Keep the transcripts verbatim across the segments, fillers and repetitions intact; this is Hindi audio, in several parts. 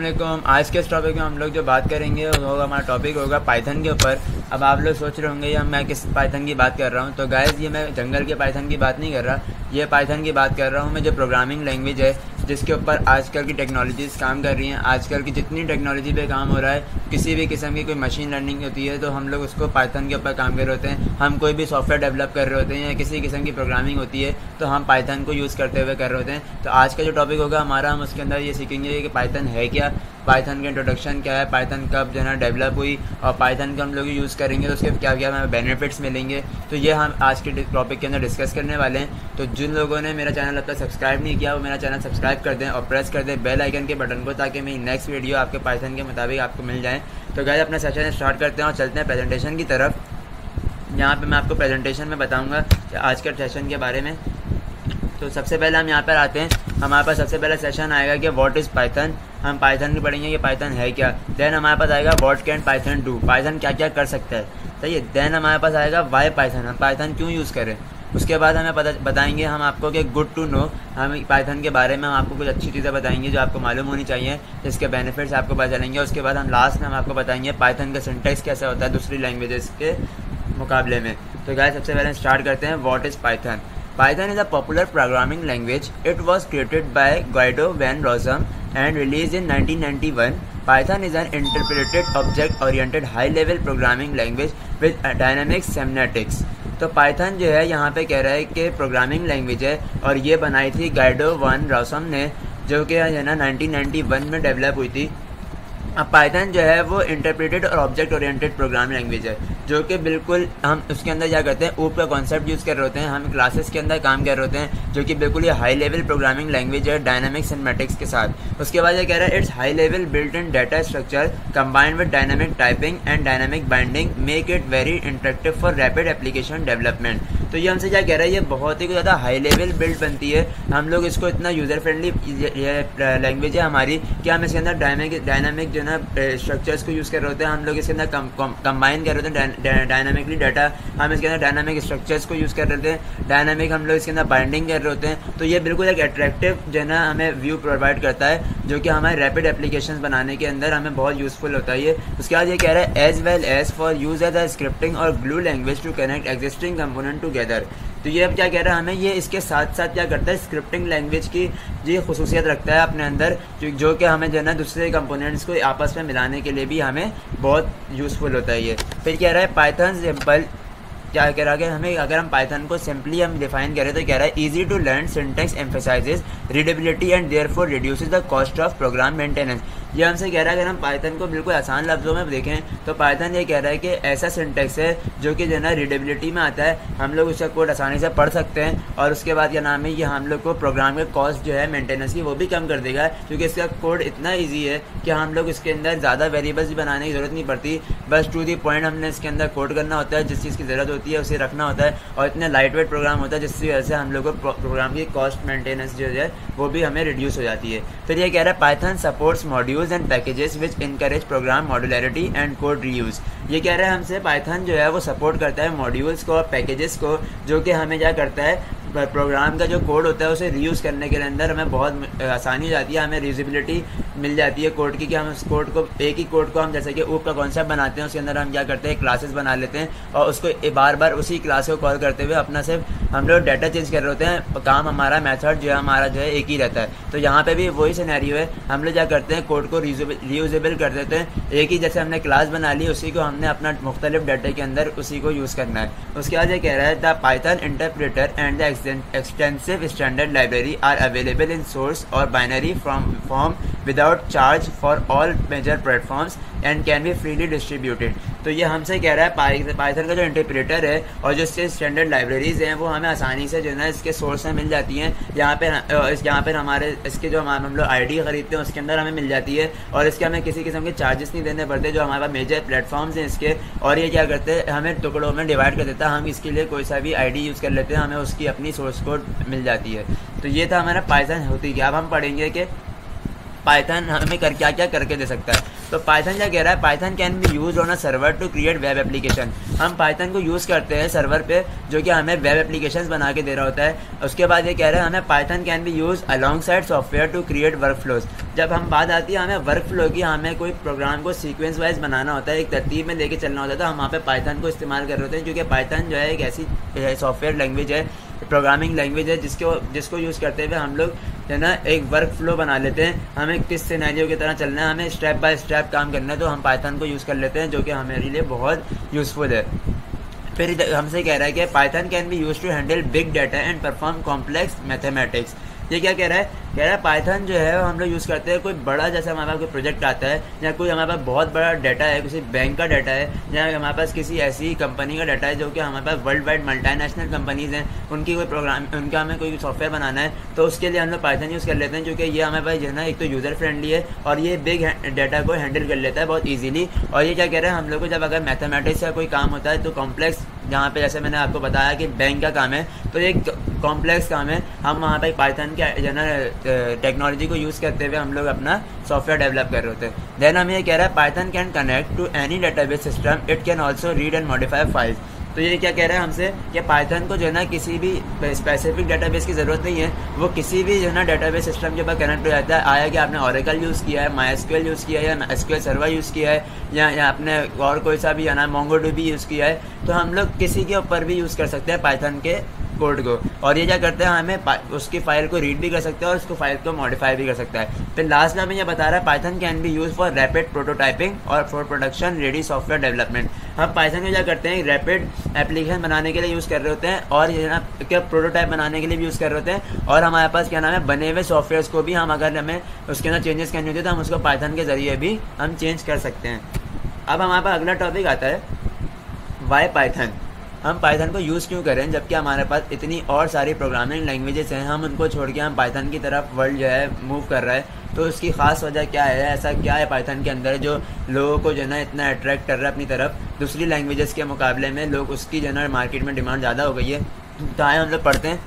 अस्सलाम आज के इस टॉपिक में हम लोग जो बात करेंगे वो हमारा टॉपिक होगा पाइथन के ऊपर। अब आप लोग सोच रहे होंगे ये मैं किस पाइथन की बात कर रहा हूँ, तो गाइस ये मैं जंगल के पाइथन की बात नहीं कर रहा, ये पाइथन की बात कर रहा हूँ मैं जो प्रोग्रामिंग लैंग्वेज है जिसके ऊपर आजकल की टेक्नोलॉजीज़ काम कर रही हैं। आजकल की जितनी टेक्नोलॉजी पे काम हो रहा है, किसी भी किस्म की कोई मशीन लर्निंग होती है तो हम लोग उसको पाइथन के ऊपर काम कर रहे होते हैं। हम कोई भी सॉफ्टवेयर डेवलप कर रहे होते हैं या किसी किस्म की प्रोग्रामिंग होती है तो हम पाइथन को यूज़ करते हुए कर रहे होते हैं। तो आज का जो टॉपिक होगा हमारा, हम उसके अंदर ये सीखेंगे कि पाइथन है क्या, पाइथन का इंट्रोडक्शन क्या है, पाइथन कब जो है डेवलप हुई और पाइथन का हम लोग यूज़ करेंगे तो उसके क्या क्या हमें बेनिफिट्स मिलेंगे। तो ये हम आज के टॉपिक के अंदर डिस्कस करने वाले हैं। तो जिन लोगों ने मेरा चैनल अब तक सब्सक्राइब नहीं किया वो मेरा चैनल सब्सक्राइब कर दें और प्रेस कर दें बेल आइकन के बटन को, ताकि मेरी नेक्स्ट वीडियो आपके पाइथन के मुताबिक आपको मिल जाए। तो गाइस अपना सेशन स्टार्ट करते हैं और चलते हैं प्रेजेंटेशन की तरफ। यहाँ पर मैं आपको प्रेजेंटेशन में बताऊँगा आज के सेशन के बारे में। तो सबसे पहले हम यहाँ पर आते हैं, हमारे पास सबसे पहला सेशन आएगा कि व्हाट इज़ पाइथन, हम पाइथन की पढ़ेंगे कि पाइथन है क्या। देन हमारे पास आएगा what can Python do, Python क्या क्या कर सकता है, सही है। देन हमारे पास आएगा वाई पाइथन, हम पाइथन क्यों यूज़ करें। उसके बाद हमें पता बताएंगे हम आपको कि गुड टू नो, हम पाइथन के बारे में हम आपको कुछ अच्छी चीज़ें बताएंगे जो आपको मालूम होनी चाहिए, जिसके बेनिफिट्स आपको पता चलेंगे। उसके बाद हम लास्ट में हम आपको बताएंगे पाइथन का सिंटेक्स कैसा होता है दूसरी लैंग्वेजेस के मुकाबले में। तो गाइस सबसे पहले स्टार्ट करते हैं what is Python. Python is a popular programming language. It was created by Guido van Rossum and released in nineteen ninety-one. Python is an interpreted object-oriented high-level programming language with dynamic semantics. तो Python जो है यहाँ पे कह रहा है कि प्रोग्रामिंग लैंग्वेज है और ये बनाई थी Guido van Rossum ने, जो कि है ना नाइनटीन नाइंटी वन में डेवलप हुई थी। अब पाइथन जो है वो इंटरप्रेटेड और ऑब्जेक्ट ओरिएंटेड प्रोग्राम लैंग्वेज है, जो कि बिल्कुल हम उसके अंदर क्या करते हैं ऊप का कॉन्सेप्ट यूज़ कर रहे होते हैं, हम क्लासेस के अंदर काम कर रहे होते हैं, जो कि बिल्कुल ये हाई लेवल प्रोग्रामिंग लैंग्वेज है डायनामिक्स एंड मैट्रिक्स के साथ। उसके बाद ये कह रहा है it's high level built in data structure combined with dynamic typing and dynamic binding make it very interactive for rapid application development. तो ये हमसे क्या कह रहा है, ये बहुत ही ज़्यादा हाई लेवल बिल्ड बनती है, हम लोग इसको इतना यूज़र फ्रेंडली लैंग्वेज है हमारी कि हम इसके अंदर डायनामिक डायनामिक जो ना स्ट्रक्चर्स को यूज़ कर रहे होते हैं, हम लोग इसके अंदर कंबाइन कर रहे होते हैं डायनामिकली डाटा, हम इसके अंदर डायनामिक स्ट्रक्चर्स को यूज़ कर रहे होते हैं, डायनामिक हम लोग इसके अंदर बाइंडिंग कर रहे होते हैं। तो ये बिल्कुल एक अट्रैक्टिव जो है ना हमें व्यू प्रोवाइड करता है, जो कि हमारे रैपिड एप्लीकेशन बनाने के अंदर हमें बहुत यूज़फुल होता है ये। उसके बाद ये कह रहा है as well as for use as a scripting और glue language to connect existing component together. तो ये अब क्या कह रहा है, हमें ये इसके साथ साथ क्या करता है स्क्रिप्टिंग लैंग्वेज की ये खसूसियत रखता है अपने अंदर, जो जो कि हमें जो है ना दूसरे कंपोनेंट्स को आपस में मिलाने के लिए भी हमें बहुत यूज़फुल होता है ये। फिर कह रहा है पाइथन सिंपल, क्या कह रहा है हमें अगर हम पाइथन को सिंपली हम डिफाइन करें तो कह रहा है easy to learn, syntax emphasises readability and therefore reduces the cost of program maintenance. ये हमसे कह रहा है अगर हम पाइथन को बिल्कुल आसान लफ्ज़ों में देखें तो पाइथन ये कह रहा है कि ऐसा सिंटेक्स है जो कि जो है ना रीडेबिलिटी में आता है, हम लोग उसका कोड आसानी से पढ़ सकते हैं और उसके बाद क्या नाम है ये हम लोग को प्रोग्राम का कॉस्ट जो है मेंटेनेंस की वो भी कम कर देगा, क्योंकि इसका कोड इतना ईजी है कि हम लोग इसके अंदर ज़्यादा वेरिएबल्स भी बनाने की ज़रूरत नहीं पड़ती, बस टू दी पॉइंट हमने इसके अंदर कोड करना होता है, जिस चीज़ की ज़रूरत होती है उसे रखना होता है और इतना लाइट वेट प्रोग्राम होता है जिसकी वजह से हम लोग को प्रोग्राम की कॉस्ट मेंटेनेंस जो है वो भी हमें रिड्यूस हो जाती है। फिर ये कह रहा है Python supports module and packages which encourage program modularity and code reuse। ये कह रहा है हमसे पाइथन जो है वो सपोर्ट करता है मॉड्यूल्स को और पैकेजेस को, जो कि हमें क्या करता है प्रोग्राम का जो कोड होता है उसे रीयूज़ करने के अंदर हमें बहुत आसानी हो जाती है, हमें रीयूजेबिलिटी मिल जाती है कोड की, कि हम उस कोड को एक ही कोड को हम जैसे कि ऊप का कॉन्सेप्ट बनाते हैं उसके अंदर हम क्या करते हैं क्लासेस बना लेते हैं और उसको बार बार उसी क्लास को कॉल करते हुए अपना सिर्फ हम लोग डाटा चेंज कर रहे होते हैं, काम हमारा मेथड जो है हमारा जो है एक ही रहता है। तो यहाँ पर भी वही सिनेरियो है, हम लोग क्या करते हैं कोड को रीयूजेबल कर देते हैं, एक ही जैसे हमने क्लास बना ली उसी को हमने अपना मुख्तलिफ डाटा के अंदर उसी को यूज़ करना है। उसके बाद ये कह रहा है the Python interpreter and the extensive standard library are available in source or binary from form without charge for all major platforms and can be freely distributed। तो ये हमसे कह रहा है पाइथन का जो इंटरप्रेटर है और जो इसके स्टैंडर्ड लाइब्रेरीज़ हैं वो हमें आसानी से जो है ना इसके सोर्स में मिल जाती हैं, यहाँ पर इस यहाँ पर हमारे इसके जो हम हम लोग आईडी खरीदते हैं उसके अंदर हमें मिल जाती है और इसके हमें किसी किस्म के चार्जेस नहीं देने पड़ते जो हमारे मेजर प्लेटफॉर्म्स हैं इसके, और ये क्या करते हैं हमें टुकड़ों में डिवाइड कर देता है, हम इसके लिए कोई सा भी आईडी यूज़ कर लेते हैं, हमें उसकी अपनी सोर्स कोड मिल जाती है। तो ये था हमारा पाइथन होती क्या। अब हम पढ़ेंगे कि पाइथन हमें कर क्या क्या करके दे सकता है। तो पाइथन क्या कह रहा है, Python can be use on a server to create web application. हम पाइथन को यूज़ करते हैं सर्वर पे जो कि हमें वेब एप्लीकेशंस बना के दे रहा होता है। उसके बाद ये कह रहा है हमें Python can be use alongside software to create workflows. जब हम बात आती है हमें वर्क फ्लो की, हमें कोई प्रोग्राम को सीक्वेंस वाइज बनाना होता है, एक तरतीब में लेके चलना होता है, तो हम वहाँ पे पाइथन को इस्तेमाल कर रहे होते हैं, क्योंकि पाइथन जो है एक ऐसी सॉफ्टवेयर लैंग्वेज है, प्रोग्रामिंग लैंग्वेज है जिसको जिसको यूज़ करते हुए हम लोग जो है ना एक वर्क फ्लो बना लेते हैं। हमें किस सिनेरियो की तरह चलना है, हमें स्टेप बाय स्टेप काम करना है, तो हम पाइथन को यूज़ कर लेते हैं, जो कि हमारे लिए बहुत यूज़फुल है। फिर हमसे कह रहा है कि Python can be use to handle big data and perform complex mathematics. ये क्या कह रहा है, कह रहा है पाइथन जो है हम लोग यूज़ करते हैं कोई बड़ा, जैसे हमारे पास कोई प्रोजेक्ट आता है या कोई हमारे पास बहुत बड़ा डाटा है, किसी बैंक का डाटा है या हमारे पास किसी ऐसी कंपनी का डाटा है जो कि हमारे पास वर्ल्ड वाइड मल्टीनेशनल कंपनीज़ हैं, उनकी कोई प्रोग्राम उनका हमें कोई सॉफ्टवेयर बनाना है, तो उसके लिए हम लोग पाइथन यूज़ कर लेते हैं, क्योंकि ये हमारे पास जो है ना एक तो यूज़र फ्रेंडली है और ये बिग डाटा को हैंडल कर लेता है बहुत ईजिली। और ये क्या कह रहा है, हम लोग को जब अगर मैथमेटिक्स का कोई काम होता है तो कॉम्प्लेक्स, जहाँ पे जैसे मैंने आपको बताया कि बैंक का काम है तो एक कॉम्प्लेक्स काम है, हम वहाँ पे पाइथन के जो है ना टेक्नोलॉजी को यूज़ करते हुए हम लोग अपना सॉफ्टवेयर डेवलप कर रहे होते हैं। देन हम ये कह रहा है Python can connect to any database system, it can also read and modify files. तो ये क्या कह रहा है हमसे कि पाइथन को जो है ना किसी भी स्पेसिफिक डेटाबेस की ज़रूरत नहीं है, वो किसी भी जो है ना डेटाबेस सिस्टम के ऊपर कनेक्ट हो जाता है। आया कि आपने ऑरेकल यूज़ किया है, माइस्क्यूएल यूज़ किया है, या एसक्यूएल सर्वर यूज़ किया है, या या आपने और कोई सा भी ना मोंगोडीबी यूज़ किया है, तो हम लोग किसी के ऊपर भी यूज़ कर सकते हैं पाइथन के कोड को। और ये क्या करते हैं, हमें उसकी फाइल को रीड भी कर सकते हैं और उसको फाइल को मॉडिफाई भी कर सकता है। फिर लास्ट में हमें ये बता रहा है Python can be use for rapid prototyping और for production ready software development. हम पाइथन में क्या करते हैं, रैपिड एप्लीकेशन बनाने के लिए यूज़ कर रहे होते हैं और ये ना क्या प्रोटोटाइप बनाने के लिए भी यूज़ कर रहे होते हैं, और हमारे पास क्या नाम है बने हुए सॉफ्टवेयर को भी हम अगर हमें उसके अंदर चेंजेस करने होते हैं तो हम उसको पाइथन के जरिए भी हम चेंज कर सकते हैं। अब हमारे पास अगला टॉपिक आता है वाई पाइथन, हम पाइथन को यूज़ क्यों करें जबकि हमारे पास इतनी और सारी प्रोग्रामिंग लैंग्वेजेस हैं, हम उनको छोड़ के हम पाइथन की तरफ वर्ल्ड जो है मूव कर रहा है, तो उसकी ख़ास वजह क्या है, ऐसा क्या है पाइथन के अंदर जो लोगों को जो है ना इतना अट्रैक्ट कर रहा है अपनी तरफ, दूसरी लैंग्वेजेस के मुकाबले में लोग उसकी जो है ना मार्केट में डिमांड ज़्यादा हो गई है। तो आए हम लोग पढ़ते हैं,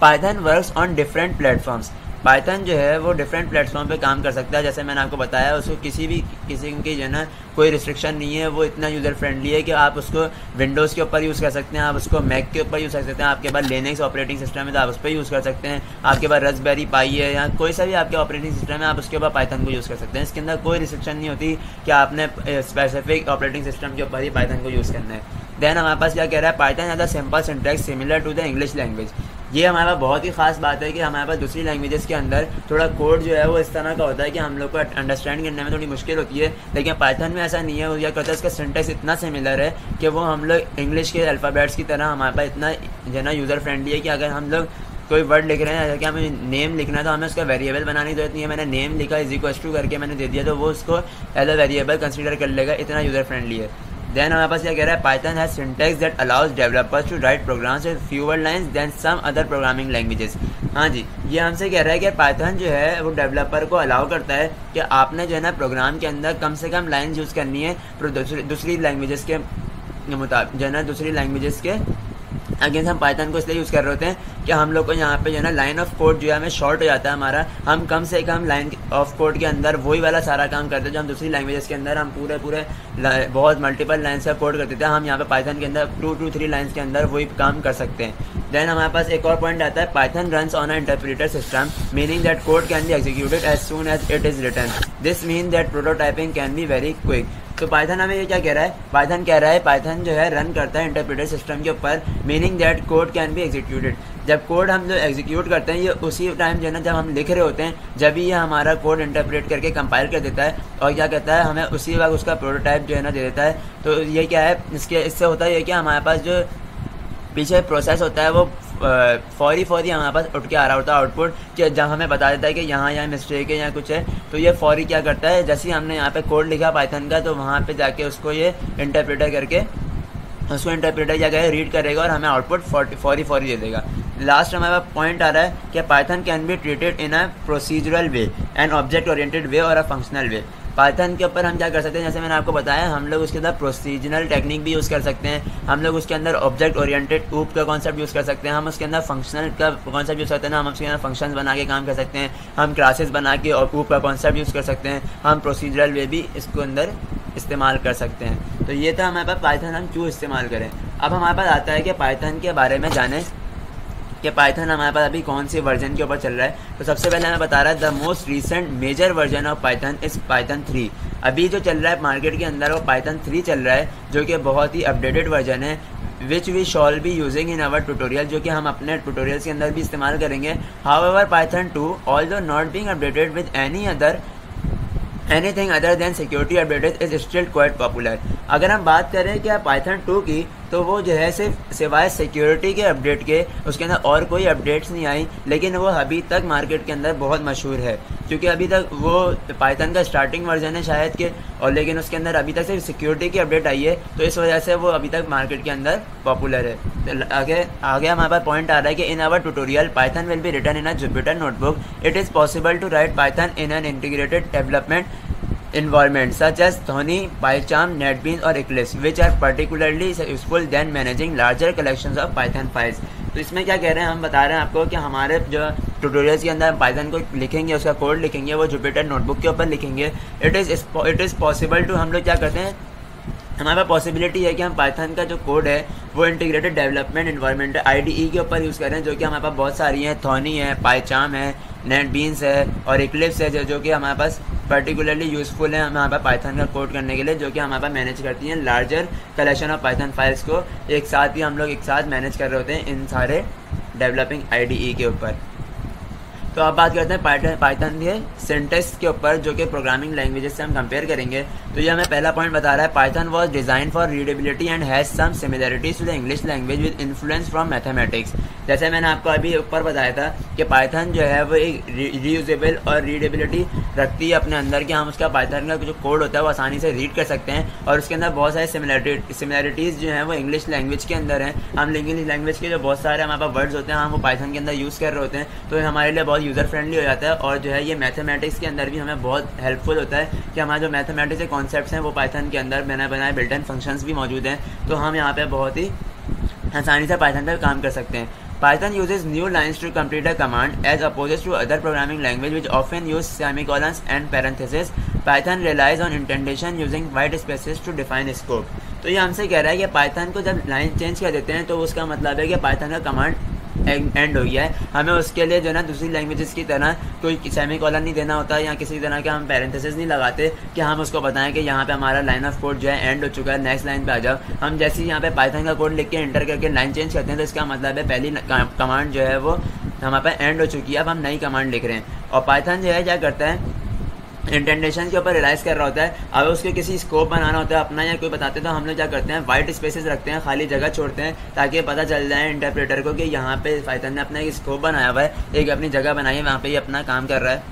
Python works on different platforms. Python जो है वो डिफरेंट प्लेटफॉर्म पे काम कर सकता है, जैसे मैंने आपको बताया उसको किसी भी किसी की जो है ना कोई रिस्ट्रिक्शन नहीं है, वो इतना यूज़र फ्रेंडली है कि आप उसको विंडोज़ के ऊपर यूज़ कर सकते हैं, आप उसको मैक के ऊपर यूज़ कर सकते हैं, आपके पास लिनक्स ऑपरेटिंग सिस्टम है तो आप उस पर यूज़ कर सकते हैं, आपके पास रास्पबेरी पाई है या कोई सा भी आपके ऑपरेटिंग सिस्टम है आप उसके ऊपर पाइथन को यूज़ कर सकते हैं। इसके अंदर कोई रिस्ट्रिक्शन नहीं होती कि आपने स्पेसिफिक ऑपरेटिंग सिस्टम के ऊपर ही पाइथन को यूज़ करना है। देन हमारे पास क्या कह रहा है, Python has a simple syntax similar to the English language. ये हमारे पास बहुत ही खास बात है कि हमारे पास दूसरी लैंग्वेजेस के अंदर थोड़ा कोड जो है वो इस तरह का होता है कि हम लोग को अंडरस्टैंड करने में थोड़ी मुश्किल होती है, लेकिन पाइथन में ऐसा नहीं है। वो क्या करता है, इसका सिंटैक्स इतना सिमिलर है कि वो हम लोग इंग्लिश के अल्फ़ाबेट्स की तरह हमारे पास इतना जो है ना यूज़र फ्रेंडली है कि अगर हम लोग कोई वर्ड लिख रहे हैं, जैसे कि हमें नेम लिखना है तो हमें उसका वेरिएबल बनाने की जरूरत नहीं है, मैंने नेम लिखा इज इक्वल टू करके मैंने दे दिया तो वो उसको एज अ वेरिएबल कंसिडर कर लेगा, इतना यूज़र फ्रेंडली है। देन हमारे पास क्या कह रहा है, Python has syntax that allows developers to write programs with fewer lines than some other programming languages. हाँ जी, ये हमसे कह रहा है कि पाइथन जो है वो डेवलपर को अलाउ करता है कि आपने जो है ना प्रोग्राम के अंदर कम से कम लाइंस यूज़ करनी है दूसरी दूसरी लैंग्वेजेस के मुताबिक, जो है ना दूसरी लैंग्वेजेस के अगेंस्ट। हम पाइथन को इसलिए यूज़ कर रहे होते हैं कि हम लोग को यहाँ पे जो है ना लाइन ऑफ कोड जो है हमें शॉर्ट हो जाता है हमारा, हम कम से कम लाइन ऑफ कोड के अंदर वही वाला सारा काम करते हैं जो हम दूसरी लैंग्वेजेस के अंदर हम पूरे पूरे बहुत मल्टीपल लाइन्स का कोड करते थे, हम यहाँ पे पाइथन के अंदर टू टू थ्री लाइन्स के अंदर वही काम कर सकते हैं। देन हमारे पास एक और पॉइंट आता है, Python runs on a interpreter system meaning that code can be executed as soon as it is written, this mean that prototyping can be very quick. तो पाइथन हमें ये क्या कह रहा है, पाइथन कह रहा है पाइथन जो है रन करता है इंटरप्रेटर सिस्टम के ऊपर, meaning that code can be executed. जब कोड हम जो एग्जीक्यूट करते हैं ये उसी टाइम जो है ना जब हम लिख रहे होते हैं, जब ही ये हमारा कोड इंटरप्रेट करके कंपाइल कर देता है और क्या कहता है हमें उसी वक्त उसका प्रोटोटाइप जो है ना दे देता है। तो ये क्या है, इसके इससे होता है कि हमारे पास जो पीछे प्रोसेस होता है वो फौरी फौरी हमारे पास उठ के आ रहा होता है आउटपुट, कि जहाँ हमें बता देता है कि यहाँ यहाँ मिस्टेक है या कुछ है, तो ये फौरी क्या करता है जैसे ही हमने यहाँ पे कोड लिखा पाइथन का तो वहाँ पे जाके उसको ये इंटरप्रेटर करके उसको इंटरप्रेटर जाकर रीड करेगा और हमें आउटपुट फौरी फौरी दे देगा। लास्ट हमारे पास पॉइंट आ रहा है कि Python can be treated in a procedural way, an object oriented way और अ फंक्शनल वे। पाइथन के ऊपर हम क्या कर सकते हैं, जैसे मैंने आपको बताया, हम लोग उसके अंदर प्रोसीजनल टेक्निक भी यूज़ कर सकते हैं, हम लोग उसके अंदर ऑब्जेक्ट ओरिएंटेड ऊप का कॉन्सेप्ट यूज़ कर सकते हैं, हम उसके अंदर फंक्शनल का कॉन्सेप्ट यूज़ करते हैं, हम उसके अंदर फंक्शंस बना के काम कर सकते हैं, हम क्लासेस बना के और ऊप का कॉन्सेप्ट यूज़ कर सकते हैं, हम प्रोसीजरल वे भी इसको अंदर इस्तेमाल कर सकते हैं। तो ये था हमारे पास पाइथन हम क्यों इस्तेमाल करें। अब हमारे पास आता है कि पाइथन के बारे में जाने कि पाइथन हमारे पास अभी कौन से वर्जन के ऊपर चल रहा है। तो सबसे पहले हमें बता रहा है the most recent major version of Python is Python three. अभी जो चल रहा है मार्केट के अंदर वो पाइथन थ्री चल रहा है, जो कि बहुत ही अपडेटेड वर्जन है, which we shall be using in our tutorial, जो कि हम अपने ट्यूटोरियल्स के अंदर भी इस्तेमाल करेंगे। However Python two although not being updated with any other anything other than security updated is still quite popular. अगर हम बात करें क्या पाइथन टू की, तो वो जो है सिर्फ सिवाय सिक्योरिटी के अपडेट के उसके अंदर और कोई अपडेट्स नहीं आई, लेकिन वो अभी तक मार्केट के अंदर बहुत मशहूर है, क्योंकि अभी तक वो पाइथन का स्टार्टिंग वर्जन है शायद के, और लेकिन उसके अंदर अभी तक सिर्फ सिक्योरिटी की अपडेट आई है, तो इस वजह से वो अभी तक मार्केट के अंदर पॉपुलर है। तो आगे आगे हमारे पास पॉइंट आ रहा है कि in our tutorial Python will be written in a Jupyter notebook, it is possible to write Python in an integrated development environment such as Thonny, PyCharm, NetBeans और Eclipse, which are particularly useful than managing larger collections of Python files। तो इसमें क्या कह रहे हैं, हम बता रहे हैं आपको कि हमारे जो ट्यूटोरियल्स के अंदर हम पाइथन को लिखेंगे, उसका कोड लिखेंगे, वो जुपिटर नोटबुक के ऊपर लिखेंगे। It is it is possible to, हम लोग क्या करते हैं, हमारे पास पॉसिबिलिटी है कि हम पाइथन का जो कोड है वो इंटीग्रेटेड डेवलपमेंट एनवायरनमेंट आईडीई के ऊपर यूज़ करें, जो कि हमारे पास बहुत सारी हैं, थॉनी है, पाइचाम है, नेटबीन्स है और इक्लिप्स है, जो जो कि हमारे पास पर्टिकुलरली यूज़फुल है हमारे पास पाइथन का कोड करने के लिए, जो कि हमारे पास मैनेज करती हैं larger collection of Python files को। एक साथ ही हम लोग एक साथ मैनेज कर रहे होते हैं इन सारे डेवलपिंग आईडीई के ऊपर। तो अब बात करते हैं पाइथन पाइथन के सिंटेक्स के ऊपर, जो कि प्रोग्रामिंग लैंग्वेजेस से हम कंपेयर करेंगे। तो ये हमें पहला पॉइंट बता रहा है Python was design for readability and has some similarities to the English language with influence from mathematics. जैसे मैंने आपको अभी ऊपर बताया था कि पाइथन जो है वो एक रीयूजेबल और रीडेबिलिटी रखती है अपने अंदर, कि हम उसका पाइथन का जो कोड होता है वो आसानी से रीड कर सकते हैं, और उसके अंदर बहुत सारे सिमिलरिटी सिमिलरिटीज़ जो हैं वो इंग्लिश लैंग्वेज के अंदर हैं। हम इंग्लिश लैंग्वेज के जो बहुत सारे हमारे पास वर्ड्स होते हैं, हम वो पाइथन के अंदर यूज़ कर रहे होते हैं, तो हमारे लिए बहुत यूज़र फ्रेंडली हो जाता है, और जो है ये मैथमेटिक्स के अंदर भी हमें बहुत हेल्पफुल होता है कि हमारे जो मैथमेटिक्स के कॉन्सेप्ट्स हैं वो पाइथन के अंदर बनाए बनाए बिल्ट इन फंक्शंस भी मौजूद हैं, तो हम यहाँ पे बहुत ही आसानी से पाइथन पर काम कर सकते हैं। Python uses new lines to complete a command as opposed to other programming language which often use semicolons and parentheses. Python relies on indentation using white spaces to define scope. तो ये हमसे कह रहा है कि Python को जब लाइन चेंज कर देते हैं तो उसका मतलब है कि Python का कमांड एंड हो गया है, हमें उसके लिए जो है ना दूसरी लैंग्वेजेस की तरह कोई सेमी कॉलन नहीं देना होता है, या किसी तरह के हम पैरेंथेसिस नहीं लगाते कि हम उसको बताएं कि यहाँ पे हमारा लाइन ऑफ कोड जो है एंड हो चुका है, नेक्स्ट लाइन पे आ जाओ। हम जैसे ही यहाँ पे पाइथन का कोड लिख के एंटर करके लाइन चेंज करते हैं तो इसका मतलब है पहली कमांड जो है वो हमारे पास एंड हो चुकी है, अब हम नई कमांड लिख रहे हैं। और पाइथन जो है क्या करता है, इंडेंटेशन के ऊपर रिलाइज कर रहा होता है, अब उसके किसी स्कोप बनाना होता है अपना या कोई बताते हैं, तो हम लोग क्या करते हैं वाइट स्पेसेस रखते हैं, खाली जगह छोड़ते हैं, ताकि पता चल जाए इंटरप्रेटर को कि यहाँ पे पाइथन ने अपना एक स्कोप बनाया हुआ है, एक अपनी जगह बनाई है, वहाँ पे ये अपना काम कर रहा है।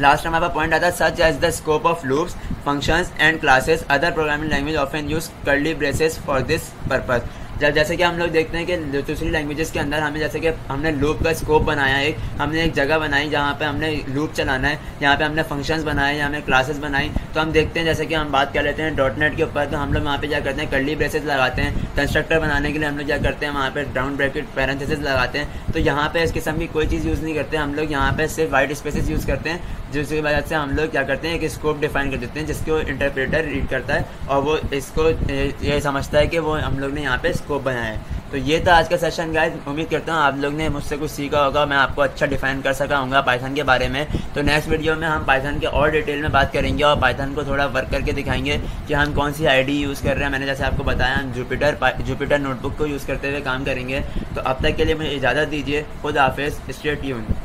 लास्ट हमारे पास पॉइंट आता है such as the scope of loops functions and classes other programming language often use curly braces for this purpose. जब जैसे कि हम लोग देखते हैं कि दूसरी लैंग्वेजेस के अंदर हमें जैसे कि हमने लूप का स्कोप बनाया है, हमने एक जगह बनाई जहाँ पे हमने लूप चलाना है, यहाँ पे हमने फंक्शंस बनाए, यहाँ पे क्लासेस बनाई, तो हम देखते हैं जैसे कि हम बात कर लेते हैं डॉट नेट के ऊपर, तो हम लोग वहाँ पे क्या करते हैं कर्ली ब्रेसेस लगाते हैं, कंस्ट्रक्टर बनाने के लिए हम लोग क्या करते हैं वहाँ पर राउंड ब्रैकेट पैरेंथेसिस लगाते हैं, तो यहाँ पर इस किस्म की कोई चीज़ यूज़ नहीं करते हम लोग, यहाँ पर सिर्फ वाइट स्पेसेस यूज़ करते हैं, जिसकी वजह से हम लोग क्या करते हैं एक स्कोप डिफाइन कर देते हैं जिसको इंटरप्रेटर रीड करता है, और वो इसको ये समझता है कि वो हम लोग ने यहाँ पर को बनाएं। तो ये था आज का सेशन गाइस, उम्मीद करता हूँ आप लोग ने मुझसे कुछ सीखा होगा, मैं आपको अच्छा डिफाइन कर सका हूँ पाइथन के बारे में। तो नेक्स्ट वीडियो में हम पाइथन के और डिटेल में बात करेंगे और पाइथन को थोड़ा वर्क करके दिखाएंगे कि हम कौन सी आईडी यूज़ कर रहे हैं। मैंने जैसे आपको बताया हम जुपिटर जुपिटर नोटबुक को यूज़ करते हुए काम करेंगे। तो अब तक के लिए मुझे इजाज़त दीजिए, खुद हाफिज़, स्टे ट्यून्ड।